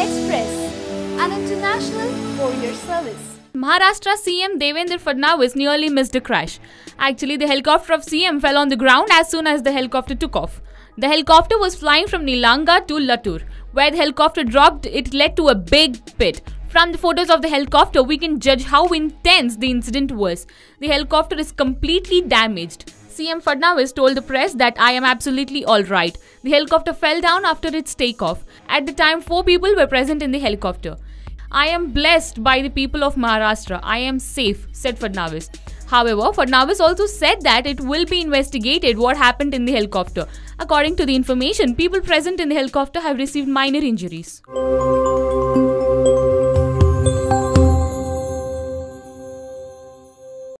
Express, an international courier service. Maharashtra CM Devendra Fadnavis nearly missed a crash. Actually, the helicopter of CM fell on the ground as soon as the helicopter took off. The helicopter was flying from Nilanga to Latur. Where the helicopter dropped, it led to a big pit. From the photos of the helicopter, we can judge how intense the incident was. The helicopter is completely damaged. CM Fadnavis told the press that "I am absolutely alright." The helicopter fell down after its takeoff. At the time, 4 people were present in the helicopter. "I am blessed by the people of Maharashtra. I am safe," said Fadnavis. However, Fadnavis also said that it will be investigated what happened in the helicopter. According to the information, people present in the helicopter have received minor injuries.